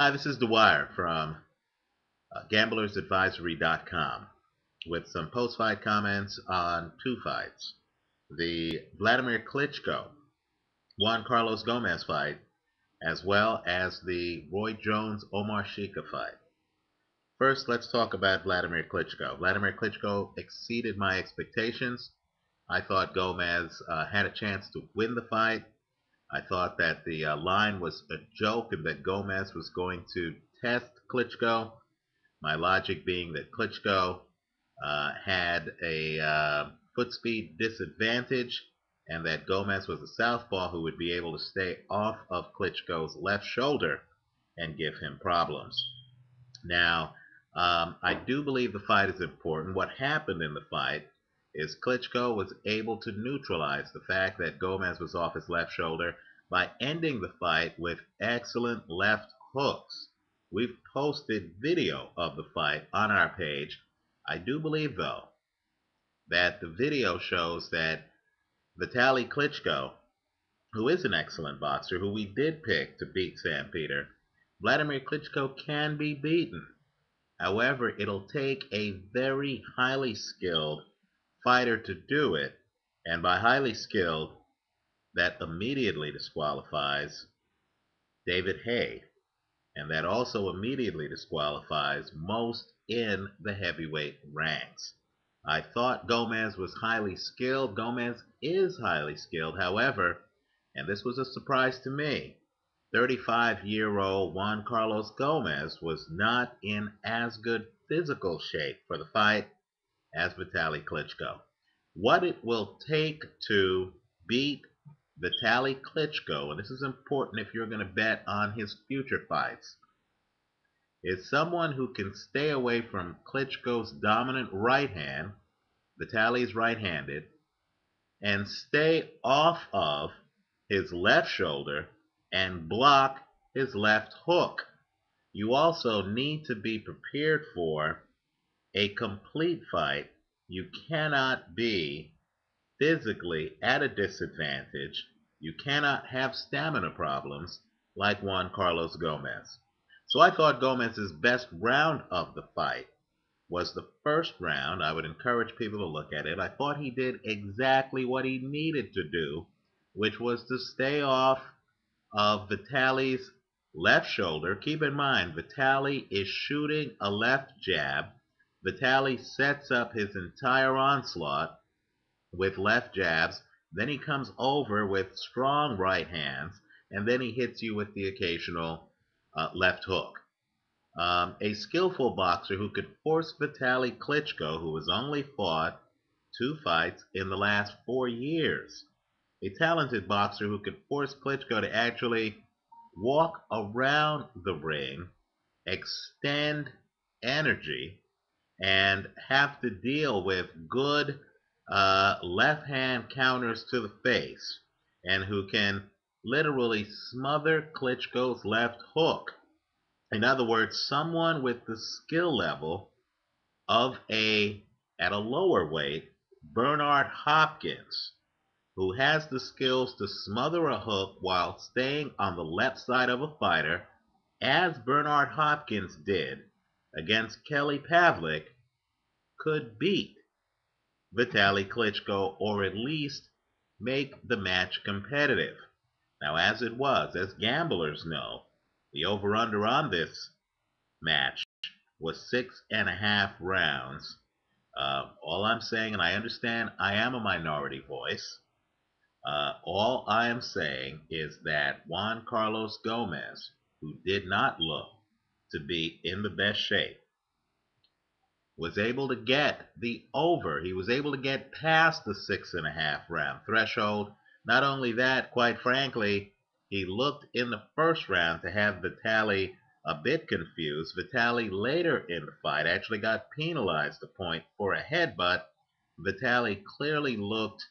Hi, this is The Wire from gamblersadvisory.com with some post-fight comments on two fights. The Vladimir Klitschko, Juan Carlos Gomez fight, as well as the Roy Jones Omar Sheikha fight. First, let's talk about Vladimir Klitschko. Vladimir Klitschko exceeded my expectations. I thought Gomez had a chance to win the fight. I thought that the line was a joke and that Gomez was going to test Klitschko. My logic being that Klitschko had a foot speed disadvantage and that Gomez was a southpaw who would be able to stay off of Klitschko's left shoulder and give him problems. Now, I do believe the fight is important. What happened in the fight is Klitschko was able to neutralize the fact that Gomez was off his left shoulder by ending the fight with excellent left hooks. We've posted video of the fight on our page. I do believe, though, that the video shows that Vitali Klitschko, who is an excellent boxer, who we did pick to beat Sam Peter, Vladimir Klitschko can be beaten. However, it'll take a very highly skilled fighter to do it, and by highly skilled, that immediately disqualifies David Haye, and that also immediately disqualifies most in the heavyweight ranks. I thought Gomez was highly skilled. Gomez is highly skilled, however, and this was a surprise to me, 35-year-old Juan Carlos Gomez was not in as good physical shape for the fight as Vitali Klitschko. What it will take to beat Vitali Klitschko, and this is important if you're going to bet on his future fights, is someone who can stay away from Klitschko's dominant right hand. Vitali's right-handed, and stay off of his left shoulder and block his left hook. You also need to be prepared for a complete fight. You cannot be physically at a disadvantage. You cannot have stamina problems like Juan Carlos Gomez. So I thought Gomez's best round of the fight was the first round. I would encourage people to look at it. I thought he did exactly what he needed to do, which was to stay off of Vitali's left shoulder. Keep in mind, Vitali is shooting a left jab. Vitali sets up his entire onslaught with left jabs, then he comes over with strong right hands, and then he hits you with the occasional left hook. A skillful boxer who could force Vitali Klitschko, who has only fought 2 fights in the last 4 years, a talented boxer who could force Klitschko to actually walk around the ring, extend energy, and have to deal with good left-hand counters to the face, and who can literally smother Klitschko's left hook. In other words, someone with the skill level of at a lower weight, Bernard Hopkins, who has the skills to smother a hook while staying on the left side of a fighter, as Bernard Hopkins did against Kelly Pavlik, could beat Vitali Klitschko, or at least make the match competitive. Now, as it was, as gamblers know, the over-under on this match was 6.5 rounds. All I'm saying, and I understand I am a minority voice, all I am saying is that Juan Carlos Gomez, who did not look to be in the best shape, was able to get the over. He was able to get past the 6.5 round threshold. Not only that, quite frankly, he looked in the first round to have Vitali a bit confused. Vitali later in the fight actually got penalized a point for a headbutt. Vitali clearly looked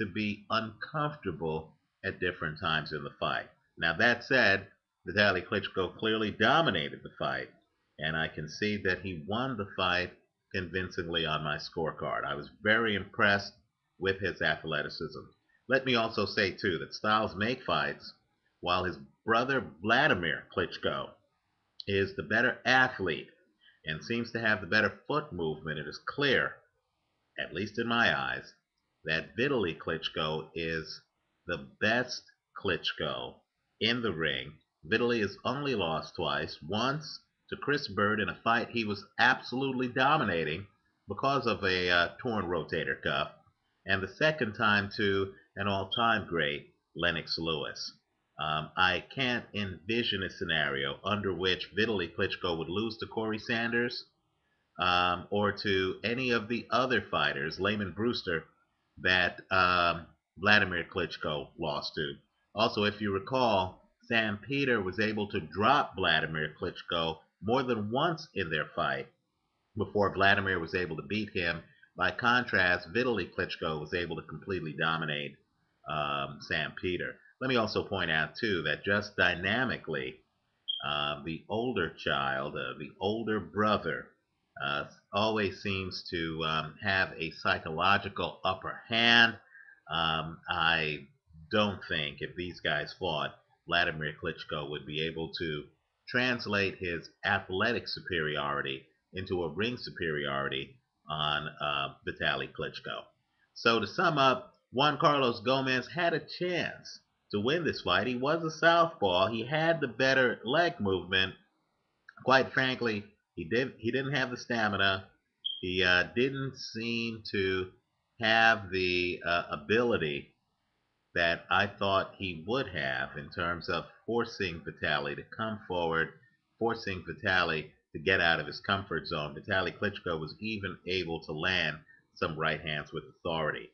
to be uncomfortable at different times in the fight. Now, that said, Vitali Klitschko clearly dominated the fight, and I can see that he won the fight convincingly on my scorecard. I was very impressed with his athleticism. Let me also say, too, that styles make fights. While his brother Vladimir Klitschko is the better athlete and seems to have the better foot movement, it is clear, at least in my eyes, that Vitali Klitschko is the best Klitschko in the ring. Vitali has only lost twice, once to Chris Byrd in a fight he was absolutely dominating because of a torn rotator cuff, and the second time to an all-time great, Lennox Lewis. I can't envision a scenario under which Vitali Klitschko would lose to Corey Sanders or to any of the other fighters, Lehman Brewster, that Vladimir Klitschko lost to. Also, if you recall, Sam Peter was able to drop Vladimir Klitschko more than once in their fight before Vladimir was able to beat him. By contrast, Vitali Klitschko was able to completely dominate Sam Peter. Let me also point out, too, that just dynamically, the older child, the older brother, always seems to have a psychological upper hand. I don't think if these guys fought, Vladimir Klitschko would be able to translate his athletic superiority into a ring superiority on Vitali Klitschko. So to sum up, Juan Carlos Gomez had a chance to win this fight. He was a southpaw. He had the better leg movement. Quite frankly, he didn't have the stamina. He didn't seem to have the ability that I thought he would have in terms of forcing Vitali to come forward, forcing Vitali to get out of his comfort zone. Vitali Klitschko was even able to land some right hands with authority.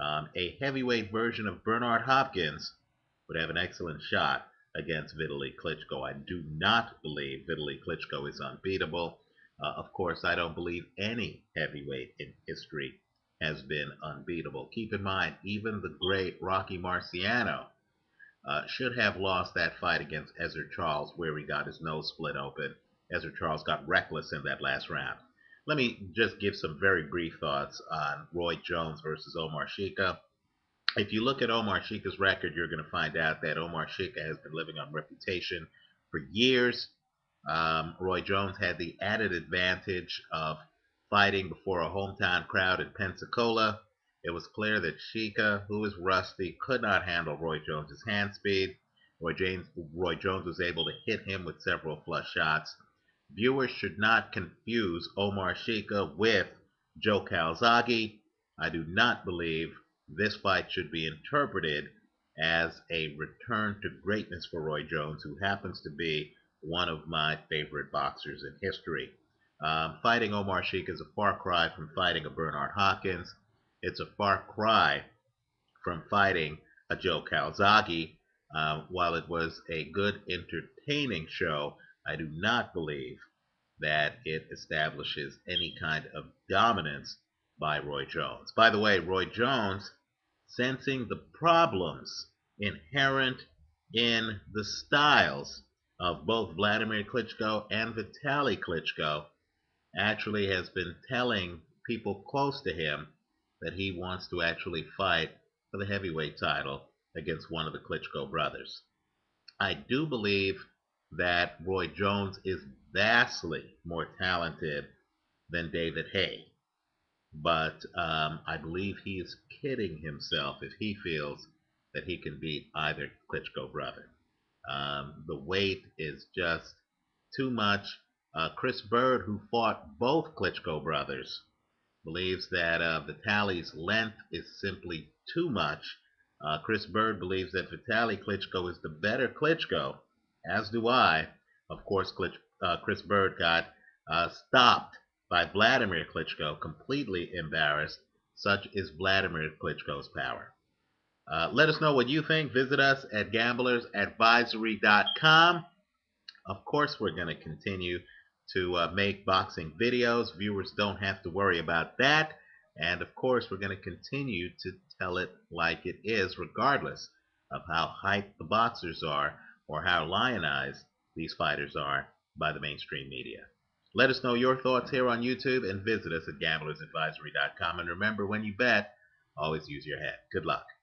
A heavyweight version of Bernard Hopkins would have an excellent shot against Vitali Klitschko. I do not believe Vitali Klitschko is unbeatable. Of course, I don't believe any heavyweight in history has been unbeatable. Keep in mind, even the great Rocky Marciano should have lost that fight against Ezzard Charles where he got his nose split open. Ezzard Charles got reckless in that last round. Let me just give some very brief thoughts on Roy Jones versus Omar Sheikha. If you look at Omar Sheikha's record, you're going to find out that Omar Sheikha has been living on reputation for years. Roy Jones had the added advantage of fighting before a hometown crowd in Pensacola. It was clear that Sheikha, who is rusty, could not handle Roy Jones' hand speed. Roy Jones was able to hit him with several flush shots. Viewers should not confuse Omar Sheikha with Joe Calzaghe. I do not believe this fight should be interpreted as a return to greatness for Roy Jones, who happens to be one of my favorite boxers in history. Fighting Omar Sheikha is a far cry from fighting a Bernard Hopkins. It's a far cry from fighting a Joe Calzaghe. While it was a good, entertaining show, I do not believe that it establishes any kind of dominance by Roy Jones. By the way, Roy Jones, sensing the problems inherent in the styles of both Vladimir Klitschko and Vitali Klitschko, actually has been telling people close to him that he wants to actually fight for the heavyweight title against one of the Klitschko brothers. I do believe that Roy Jones is vastly more talented than David Haye, but I believe he is kidding himself if he feels that he can beat either Klitschko brother. The weight is just too much. Chris Byrd, who fought both Klitschko brothers, believes that Vitali's length is simply too much. Chris Byrd believes that Vitali Klitschko is the better Klitschko, as do I. Of course, Chris Byrd got stopped by Vladimir Klitschko, completely embarrassed. Such is Vladimir Klitschko's power. Let us know what you think. Visit us at gamblersadvisory.com. Of course, we're going to continue to make boxing videos. Viewers don't have to worry about that. And, of course, we're going to continue to tell it like it is, regardless of how hyped the boxers are or how lionized these fighters are by the mainstream media. Let us know your thoughts here on YouTube and visit us at gamblersadvisory.com. And remember, when you bet, always use your head. Good luck.